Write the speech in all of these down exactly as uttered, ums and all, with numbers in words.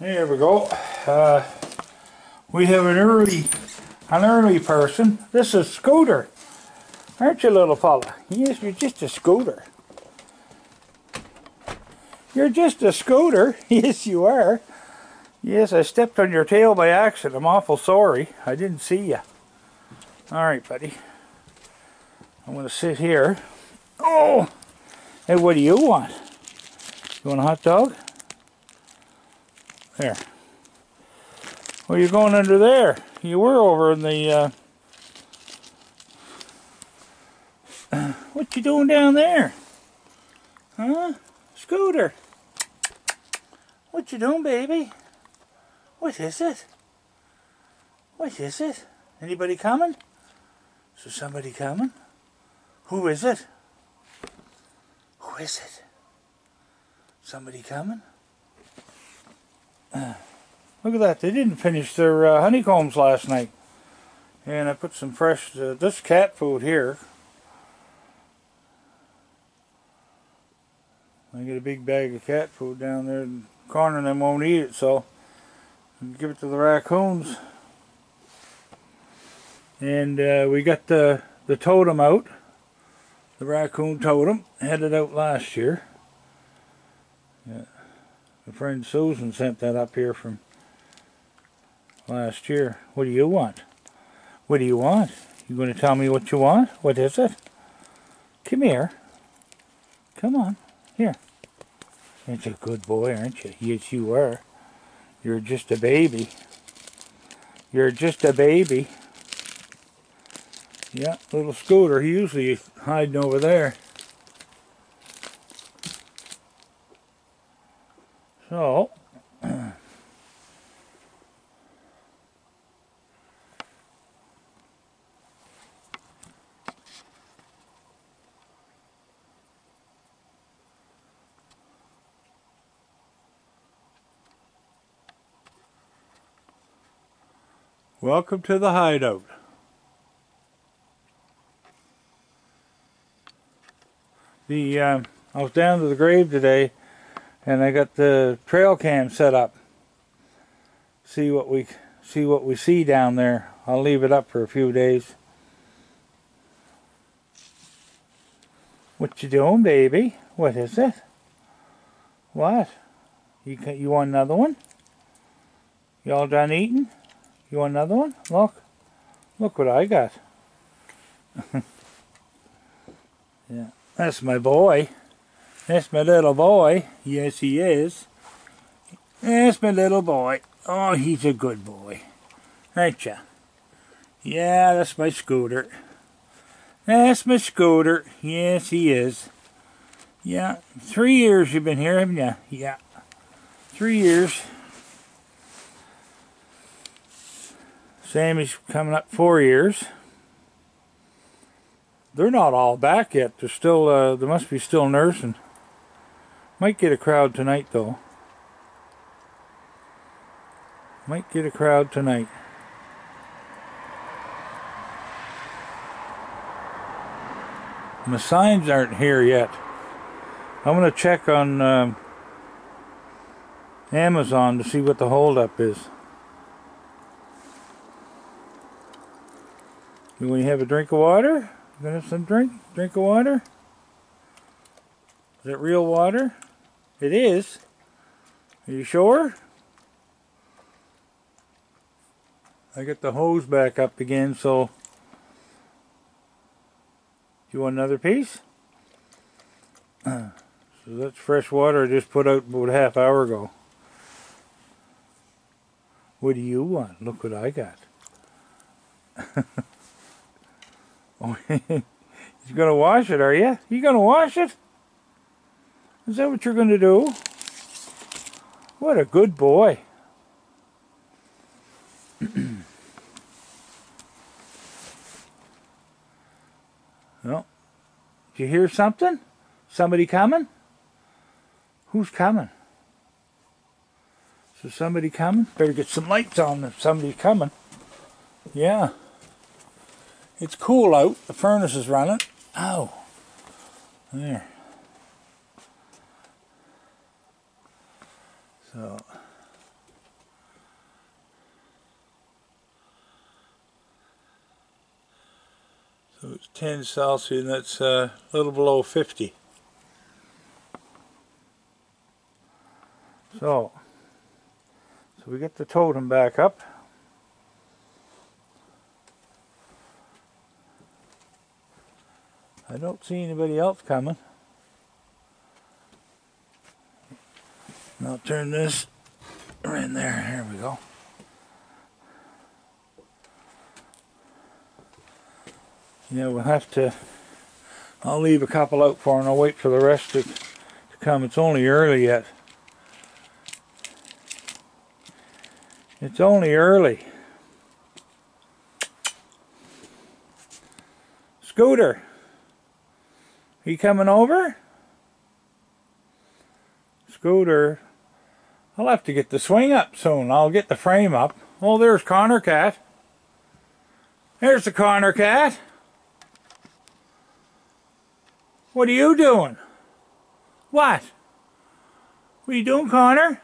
There we go. Uh, we have an early, an early person. This is Scooter. Aren't you, little fella? Yes, you're just a scooter. You're just a scooter. Yes, you are. Yes, I stepped on your tail by accident. I'm awful sorry. I didn't see you. All right, buddy. I'm going to sit here. Oh! Hey, what do you want? You want a hot dog? There. Well, you're going under there. You were over in the... Uh... What you doing down there? Huh? Scooter. What you doing, baby? What is it? What is it? Anybody coming? Is somebody coming? Who is it? Who is it? Somebody coming? Uh, look at that. They didn't finish their uh, honeycombs last night. And I put some fresh, uh, this cat food here. I get a big bag of cat food down there, and Connor and them won't eat it, so I'll give it to the raccoons. And uh, we got the, the totem out. The raccoon totem, had it out last year. Yeah. My friend Susan sent that up here from last year. What do you want? What do you want? You going to tell me what you want? What is it? Come here. Come on. Here. That's a good boy, aren't you? Yes, you are. You're just a baby. You're just a baby. Yeah, little Scooter. He usually is hiding over there. So, welcome to the hideout. The, um, I was down to the grave today, and I got the trail cam set up. See what we see what we see down there. I'll leave it up for a few days. What you doing, baby? What is it? What? You you want another one? You all done eating? You want another one? Look, look what I got. Yeah. That's my boy. That's my little boy. Yes, he is. That's my little boy. Oh, he's a good boy. Ain't ya? Yeah, that's my Scooter. That's my Scooter. Yes, he is. Yeah. Three years you've been here, haven't ya? Yeah. Three years. Sammy's coming up four years. They're not all back yet. They're still, uh, they must be still nursing. Might get a crowd tonight, though. Might get a crowd tonight. My signs aren't here yet. I'm going to check on um, Amazon to see what the holdup is. You want to have a drink of water? Gonna have some drink? Drink of water? Is it real water? It is. Are you sure? I got the hose back up again, so... Do you want another piece? So that's fresh water I just put out about a half hour ago. What do you want? Look what I got. Oh, he's going to wash it, are you? You going to wash it? Is that what you're going to do? What a good boy. Well, do you hear something? Somebody coming? Who's coming? Is somebody coming? Better get some lights on if somebody's coming. Yeah. It's cool out. The furnace is running. Ow. There. So. ten Celsius, and that's uh, a little below fifty. So, so we get the totem back up. I don't see anybody else coming. And I'll turn this in there. Here we go. Yeah, we'll have to. I'll leave a couple out for, and I'll wait for the rest to, to come. It's only early yet. It's only early. Scooter. Are you coming over? Scooter. I'll have to get the swing up soon. I'll get the frame up. Oh, there's Connor Cat. There's the Connor Cat. What are you doing? What? What are you doing, Connor?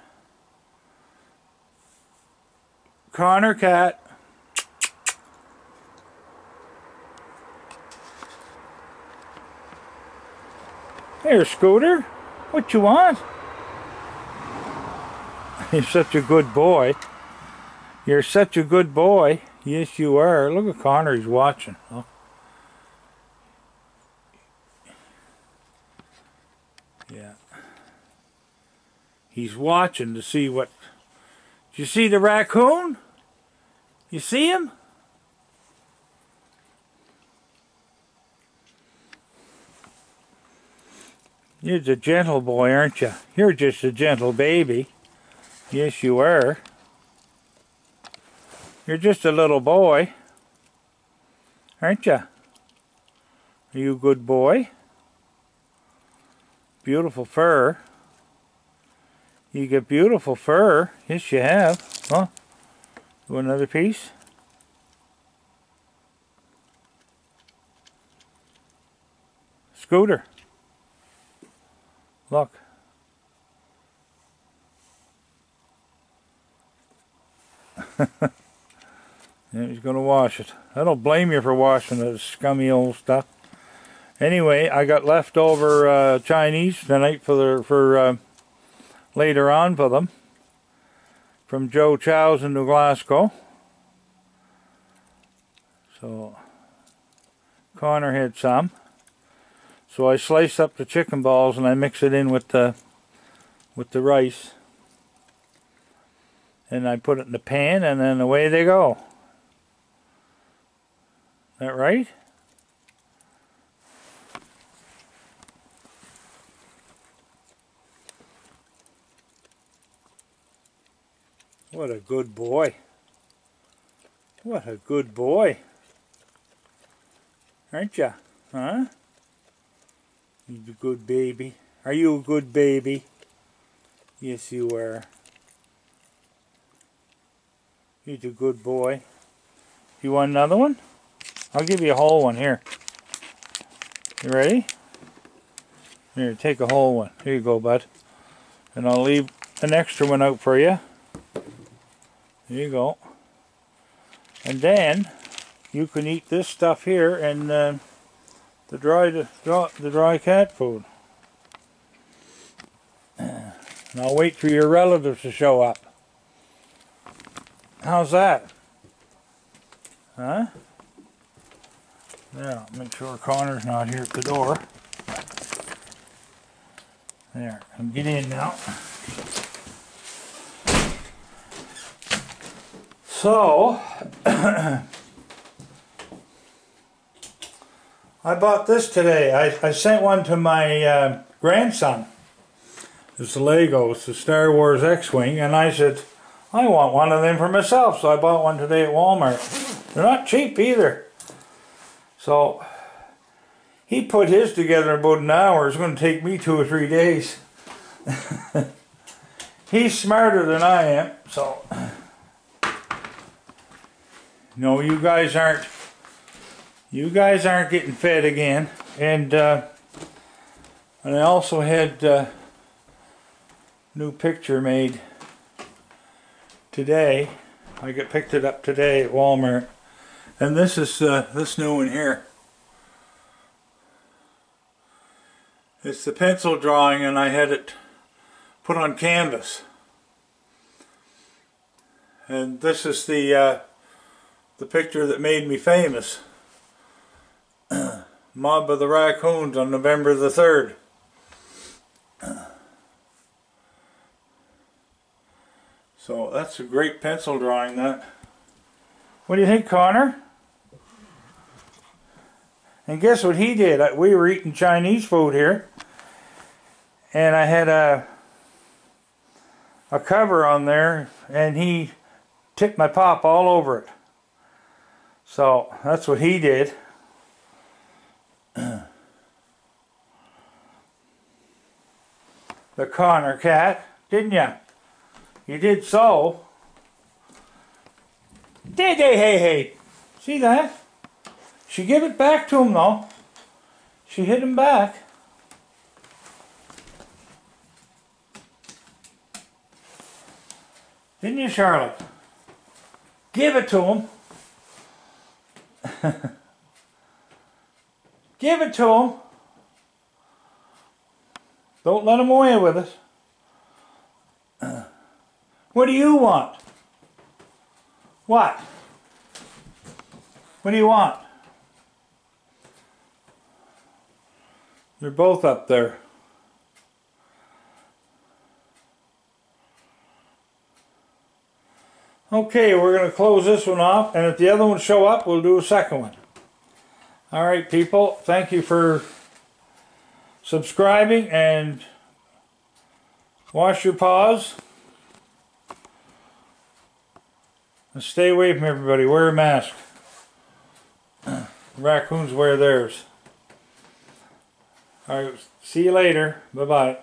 Connor Cat. There, Scooter. What you want? You're such a good boy. You're such a good boy. Yes, you are. Look at Connor. He's watching. Oh. Yeah. He's watching to see what... Do you see the raccoon? You see him? You're a gentle boy, aren't you? You're just a gentle baby. Yes, you are. You're just a little boy, aren't you? Are you a good boy? Beautiful fur. You get beautiful fur. Yes, you have. Huh? You want another piece? Scooter. Look. Yeah, he's going to wash it. I don't blame you for washing this scummy old stuff. Anyway, I got leftover uh, Chinese tonight for, the, for uh, later on for them. From Joe Chow's in New Glasgow. So, Connor had some. So I slice up the chicken balls and I mix it in with the with the rice, and I put it in the pan, and then away they go. Is that right? What a good boy. What a good boy. Aren't you? Huh? You're a good baby. Are you a good baby? Yes, you are. You're a good boy. You want another one? I'll give you a whole one here. You ready? Here, take a whole one. Here you go, bud. And I'll leave an extra one out for you. There you go. And then you can eat this stuff here and... Uh, The dry, the dry, the dry cat food. And I'll wait for your relatives to show up. How's that? Huh? Now, make sure Connor's not here at the door. There, and get in now. So... I bought this today. I, I sent one to my uh, grandson. It's a Lego. It's the Star Wars X-Wing. And I said, I want one of them for myself. So I bought one today at Walmart. They're not cheap either. So he put his together in about an hour. It's going to take me two or three days. He's smarter than I am. So, no, you guys aren't. You guys aren't getting fed again, and uh, and I also had a uh, new picture made today. I got picked it up today at Walmart, and this is uh, this new one here. It's the pencil drawing, and I had it put on canvas. And this is the uh, the picture that made me famous. Mob of the Raccoons on November the third. So that's a great pencil drawing, that. What do you think, Connor? And guess what he did? We were eating Chinese food here, and I had a a cover on there, and he tipped my pop all over it. So that's what he did. The Connor Cat, didn't ya? You did so. Day day hey hey. See that? She gave it back to him though. She hit him back. Didn't you, Charlotte? Give it to him. Give it to him. Don't let him away with us. Uh, what do you want? What? What do you want? They're both up there. Okay, we're going to close this one off, and if the other ones show up, we'll do a second one. Alright people, thank you for subscribing, and wash your paws and stay away from everybody. Wear a mask. Raccoons wear theirs. Alright, see you later. Bye bye.